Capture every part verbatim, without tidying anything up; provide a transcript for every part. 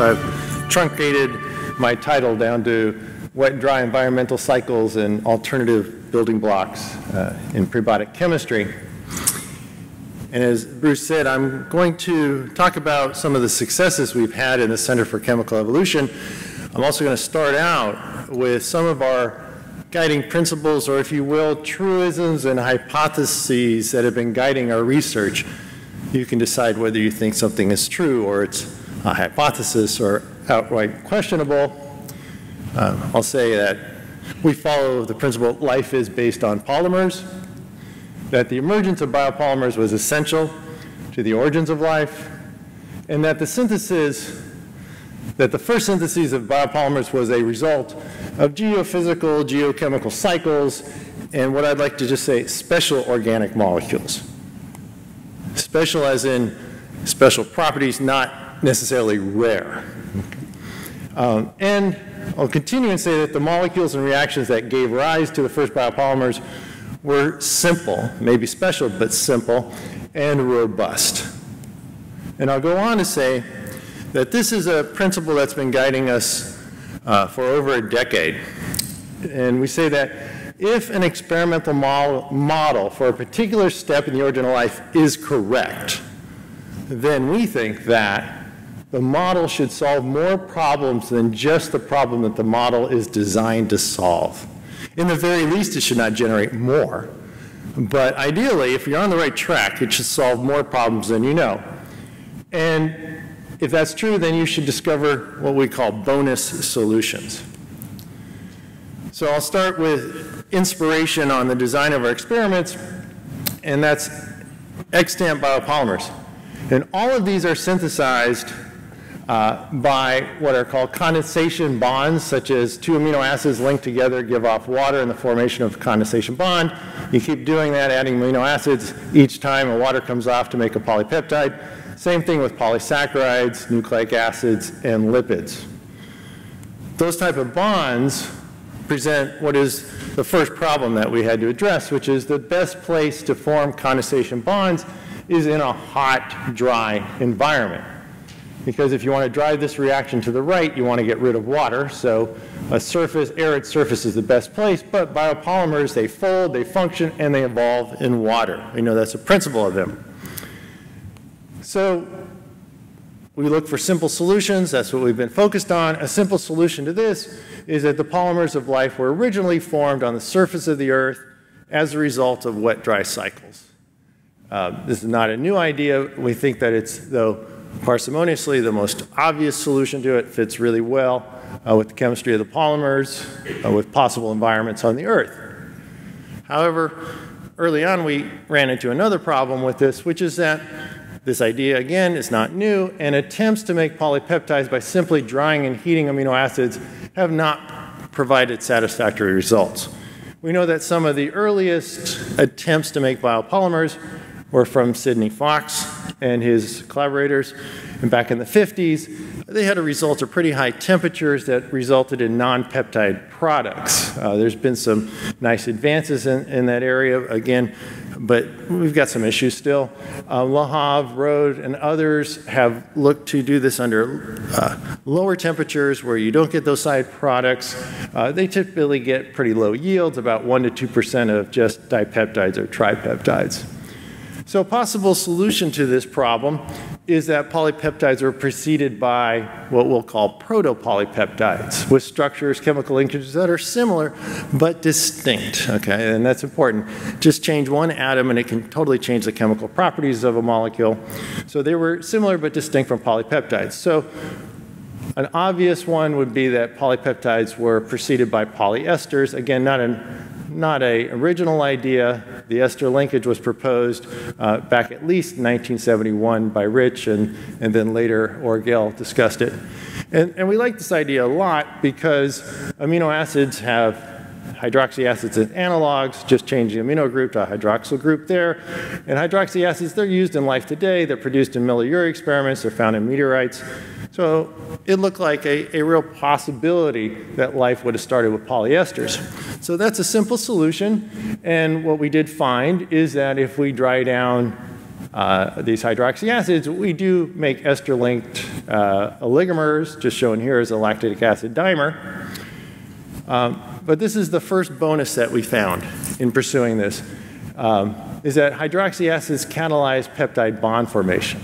So I've truncated my title down to wet, dry environmental cycles and alternative building blocks uh, in prebiotic chemistry. And as Bruce said, I'm going to talk about some of the successes we've had in the Center for Chemical Evolution. I'm also going to start out with some of our guiding principles, or if you will, truisms and hypotheses that have been guiding our research. You can decide whether you think something is true or it's a hypothesis or outright questionable. Um, I'll say that we follow the principle life is based on polymers, that the emergence of biopolymers was essential to the origins of life, and that the synthesis, that the first synthesis of biopolymers was a result of geophysical, geochemical cycles, and what I'd like to just say special organic molecules. Special as in special properties, not necessarily rare. Um, and I'll continue and say that the molecules and reactions that gave rise to the first biopolymers were simple, maybe special, but simple and robust. And I'll go on to say that this is a principle that's been guiding us uh, for over a decade. And we say that if an experimental model, model for a particular step in the origin of life is correct, then we think that the model should solve more problems than just the problem that the model is designed to solve. In the very least, it should not generate more. But ideally, if you're on the right track, it should solve more problems than you know. And if that's true, then you should discover what we call bonus solutions. So I'll start with inspiration on the design of our experiments, and that's extant biopolymers. And all of these are synthesized uh, by what are called condensation bonds, such as two amino acids linked together give off water in the formation of a condensation bond. You keep doing that, adding amino acids each time a water comes off to make a polypeptide. Same thing with polysaccharides, nucleic acids, and lipids. Those type of bonds present what is the first problem that we had to address, which is the best place to form condensation bonds is in a hot, dry environment. Because if you want to drive this reaction to the right, you want to get rid of water. So a surface, arid surface is the best place, but biopolymers, they fold, they function, and they evolve in water. We know that's a principle of them. So we look for simple solutions. That's what we've been focused on. A simple solution to this is that the polymers of life were originally formed on the surface of the Earth as a result of wet-dry cycles. Uh, this is not a new idea. We think that it's, though parsimoniously, the most obvious solution to it fits really well uh, with the chemistry of the polymers, uh, with possible environments on the Earth. However, early on we ran into another problem with this, which is that this idea, again, is not new, and attempts to make polypeptides by simply drying and heating amino acids have not provided satisfactory results. We know that some of the earliest attempts to make biopolymers were from Sidney Fox and his collaborators, and back in the fifties, they had a result of pretty high temperatures that resulted in non-peptide products. Uh, there's been some nice advances in, in that area, again, but we've got some issues still. Uh, Lahav, Rode, and others have looked to do this under uh, lower temperatures where you don't get those side products. Uh, they typically get pretty low yields, about one to two percent of just dipeptides or tripeptides. So a possible solution to this problem is that polypeptides are preceded by what we'll call proto-polypeptides with structures, chemical linkages that are similar but distinct, okay? And that's important. Just change one atom and it can totally change the chemical properties of a molecule. So they were similar but distinct from polypeptides. So an obvious one would be that polypeptides were preceded by polyesters. Again, not an Not an original idea. The ester linkage was proposed uh, back at least nineteen seventy-one by Rich, and, and then later Orgel discussed it. And, and we like this idea a lot because amino acids have hydroxy acids as analogs, just change the amino group to a hydroxyl group there. And hydroxy acids, they're used in life today. They're produced in Miller-Urey experiments. They're found in meteorites. So it looked like a, a real possibility that life would have started with polyesters. So that's a simple solution, and what we did find is that if we dry down uh, these hydroxy acids, we do make ester-linked uh, oligomers, just shown here as a lactic acid dimer. Um, but this is the first bonus that we found in pursuing this, um, is that hydroxy acids catalyze peptide bond formation.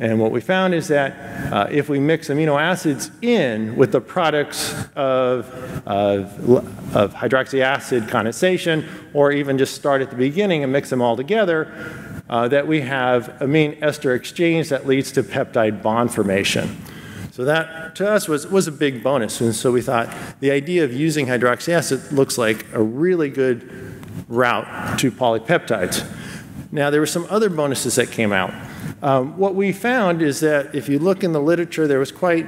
And what we found is that uh, if we mix amino acids in with the products of, of, of hydroxy acid condensation, or even just start at the beginning and mix them all together, uh, that we have amine ester exchange that leads to peptide bond formation. So that to us was, was a big bonus. And so we thought the idea of using hydroxy acid looks like a really good route to polypeptides. Now there were some other bonuses that came out. Um, what we found is that if you look in the literature, there was quite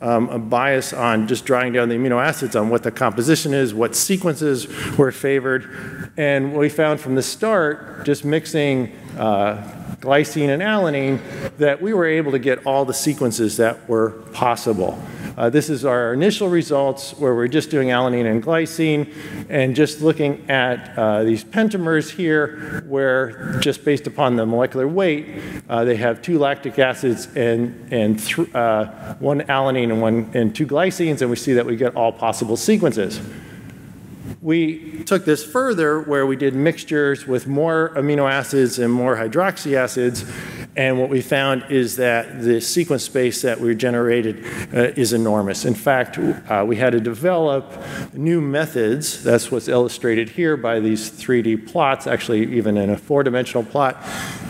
um, a bias on just drawing down the amino acids on what the composition is, what sequences were favored. And what we found from the start, just mixing uh, glycine and alanine, that we were able to get all the sequences that were possible. Uh, this is our initial results where we're just doing alanine and glycine and just looking at uh, these pentamers here where just based upon the molecular weight, uh, they have two lactic acids and, and th uh, one alanine and, one, and two glycines, and we see that we get all possible sequences. We took this further where we did mixtures with more amino acids and more hydroxy acids, and what we found is that the sequence space that we generated uh, is enormous. In fact, uh, we had to develop new methods. That's what's illustrated here by these three D plots, actually even in a four-dimensional plot,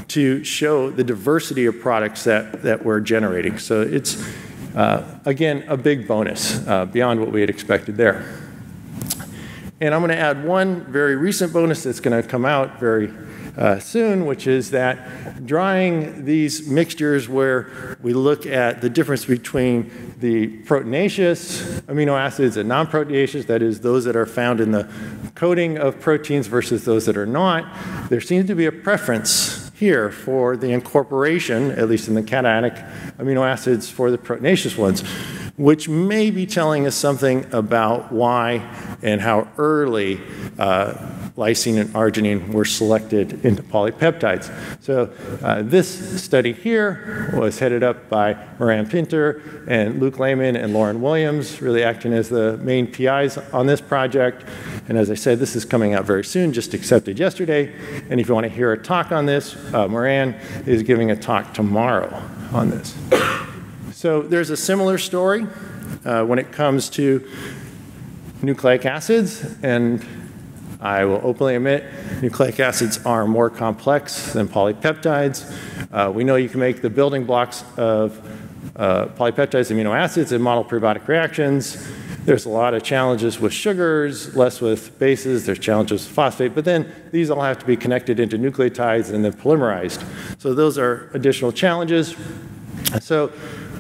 to show the diversity of products that, that we're generating. So it's, uh, again, a big bonus uh, beyond what we had expected there. And I'm going to add one very recent bonus that's going to come out very uh, soon, which is that drawing these mixtures where we look at the difference between the proteinaceous amino acids and non-proteinaceous, that is those that are found in the coating of proteins versus those that are not, there seems to be a preference here for the incorporation, at least in the cationic amino acids, for the proteinaceous ones, which may be telling us something about why and how early uh, lysine and arginine were selected into polypeptides. So uh, this study here was headed up by Moran Pinter and Luke Lehman and Lauren Williams, really acting as the main P Is on this project. And as I said, this is coming out very soon, just accepted yesterday. And if you want to hear a talk on this, uh, Moran is giving a talk tomorrow on this. So there's a similar story uh, when it comes to nucleic acids, and I will openly admit nucleic acids are more complex than polypeptides. Uh, we know you can make the building blocks of uh, polypeptides, amino acids, and model prebiotic reactions. There's a lot of challenges with sugars, less with bases, there's challenges with phosphate, but then these all have to be connected into nucleotides and then polymerized. So those are additional challenges. So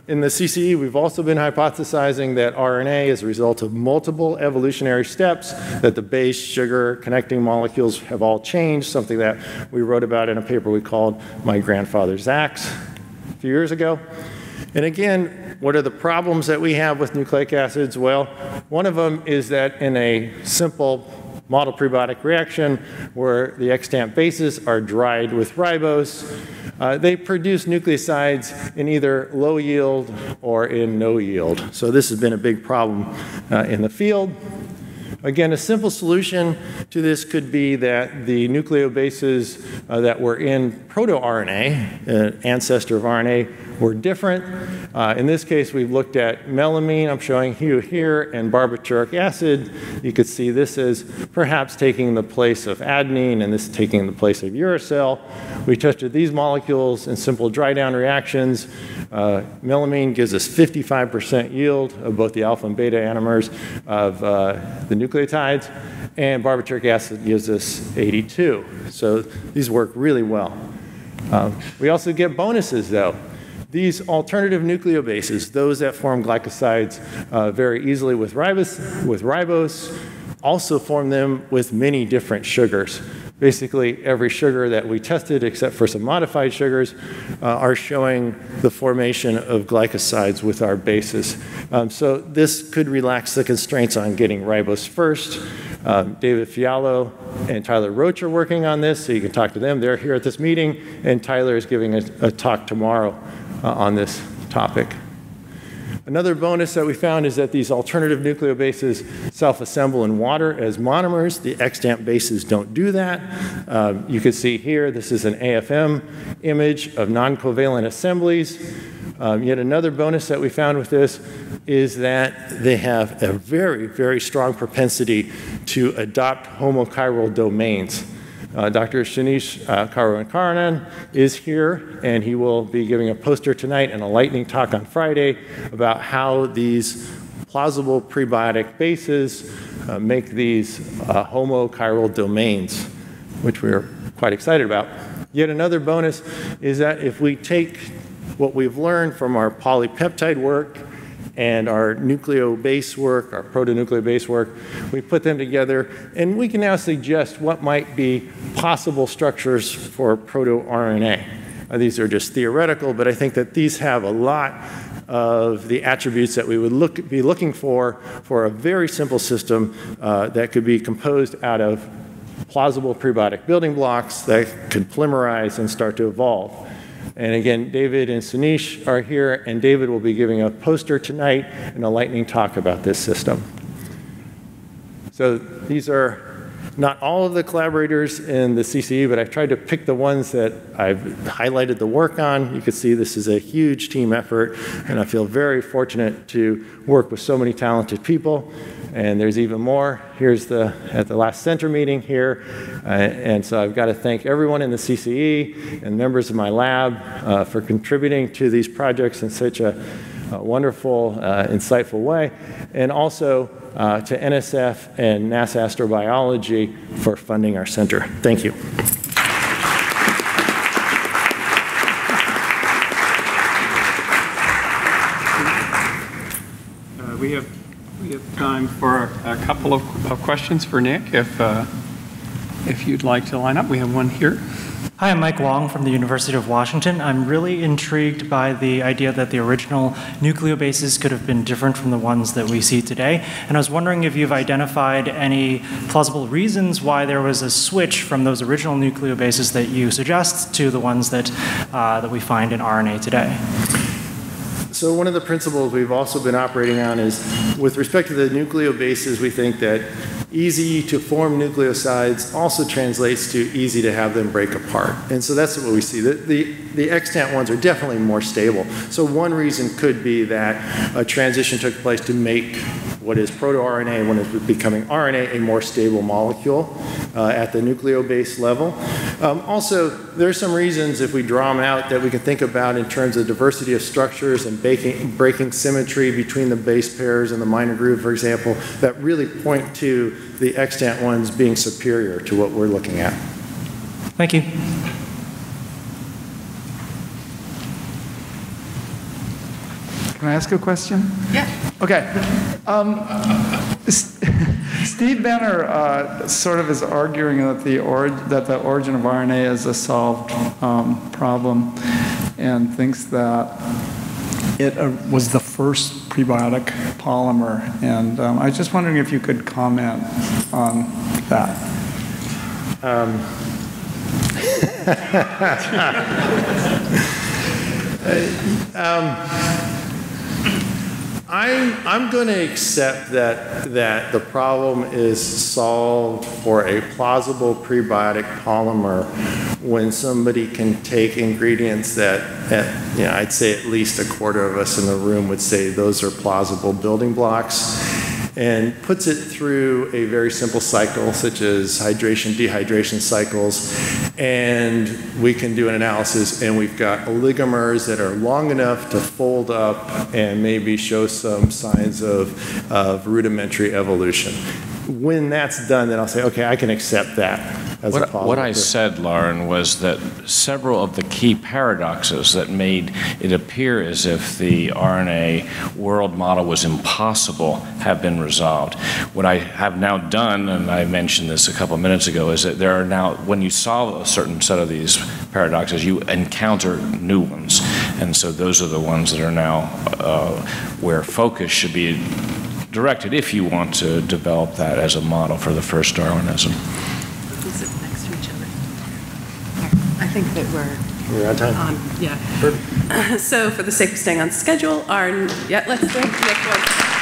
in the C C E, we've also been hypothesizing that R N A is a result of multiple evolutionary steps, that the base, sugar, connecting molecules have all changed, something that we wrote about in a paper we called My Grandfather's Axe a few years ago. And again, what are the problems that we have with nucleic acids? Well, one of them is that in a simple model prebiotic reaction where the extant bases are dried with ribose, Uh, they produce nucleosides in either low yield or in no yield. So this has been a big problem uh, in the field. Again, a simple solution to this could be that the nucleobases uh, that were in proto-R N A, an ancestor of R N A, were different. Uh, in this case, we've looked at melamine, I'm showing you here, and barbituric acid. You could see this as perhaps taking the place of adenine, and this taking the place of uracil. We tested these molecules in simple dry down reactions. Uh, melamine gives us fifty-five percent yield of both the alpha and beta anomers of uh, the nucleotides, and barbituric acid gives us eighty-two. So these work really well. Um, we also get bonuses though. These alternative nucleobases, those that form glycosides uh, very easily with ribose, with ribose, also form them with many different sugars. Basically, every sugar that we tested, except for some modified sugars, uh, are showing the formation of glycosides with our bases. Um, so this could relax the constraints on getting ribose first. Um, David Fiallo and Tyler Roach are working on this, so you can talk to them. They're here at this meeting, and Tyler is giving a, a talk tomorrow uh, on this topic. Another bonus that we found is that these alternative nucleobases self-assemble in water as monomers. The extant bases don't do that. Uh, you can see here, this is an A F M image of non-covalent assemblies. Um, yet another bonus that we found with this is that they have a very, very strong propensity to adopt homochiral domains. Uh, Doctor Shanish uh, Karo and Karanan is here, and he will be giving a poster tonight and a lightning talk on Friday about how these plausible prebiotic bases uh, make these uh, homochiral domains, which we're quite excited about. Yet another bonus is that if we take what we've learned from our polypeptide work and our nucleobase work, our protonucleobase work, we put them together, and we can now suggest what might be possible structures for proto-R N A. Uh, these are just theoretical, but I think that these have a lot of the attributes that we would look, be looking for for a very simple system uh, that could be composed out of plausible prebiotic building blocks that could polymerize and start to evolve. And again, David and Shanish are here, and David will be giving a poster tonight and a lightning talk about this system. So these are not all of the collaborators in the C C E, but I've tried to pick the ones that I've highlighted the work on. You can see this is a huge team effort, and I feel very fortunate to work with so many talented people. And there's even more. Here's the, at the last center meeting here. Uh, and so I've got to thank everyone in the C C E and members of my lab uh, for contributing to these projects in such a, a wonderful, uh, insightful way. And also uh, to N S F and NASA Astrobiology for funding our center. Thank you. Uh, we have We have time for a couple of, of questions for Nick, if, uh, if you'd like to line up. We have one here. Hi, I'm Mike Wong from the University of Washington. I'm really intrigued by the idea that the original nucleobases could have been different from the ones that we see today. And I was wondering if you've identified any plausible reasons why there was a switch from those original nucleobases that you suggest to the ones that, uh, that we find in R N A today. So one of the principles we've also been operating on is, with respect to the nucleobases, we think that easy to form nucleosides also translates to easy to have them break apart. And so that's what we see. The, the, the extant ones are definitely more stable. So one reason could be that a transition took place to make what is proto-R N A, when it's becoming R N A, a more stable molecule uh, at the nucleobase level. Um, also, there are some reasons, if we draw them out, that we can think about in terms of diversity of structures and baking, breaking symmetry between the base pairs and the minor groove, for example, that really point to the extant ones being superior to what we're looking at. Thank you. Can I ask a question? Yeah. Okay. Um, Steve Benner uh, sort of is arguing that the, or that the origin of R N A is a solved um, problem, and thinks that it uh, was the first prebiotic polymer. And um, I was just wondering if you could comment on that. Um. uh, um. I'm, I'm going to accept that, that the problem is solved for a plausible prebiotic polymer when somebody can take ingredients that, at, you know, I'd say at least a quarter of us in the room would say those are plausible building blocks, and puts it through a very simple cycle, such as hydration, dehydration cycles, and we can do an analysis, and we've got oligomers that are long enough to fold up and maybe show some signs of, of rudimentary evolution. When that's done, then I'll say, okay, I can accept that as what, a polymer. What I said, Lauren, was that several of the key paradoxes that made it appear as if the R N A world model was impossible have been resolved. What I have now done, and I mentioned this a couple of minutes ago, is that there are now, when you solve a certain set of these paradoxes, you encounter new ones. And so those are the ones that are now uh, where focus should be directed if you want to develop that as a model for the first Darwinism. We'll sit next to each other. I think that we're We're on time. Um, yeah. Perfect. So for the sake of staying on schedule, our, yeah, let's do the next one.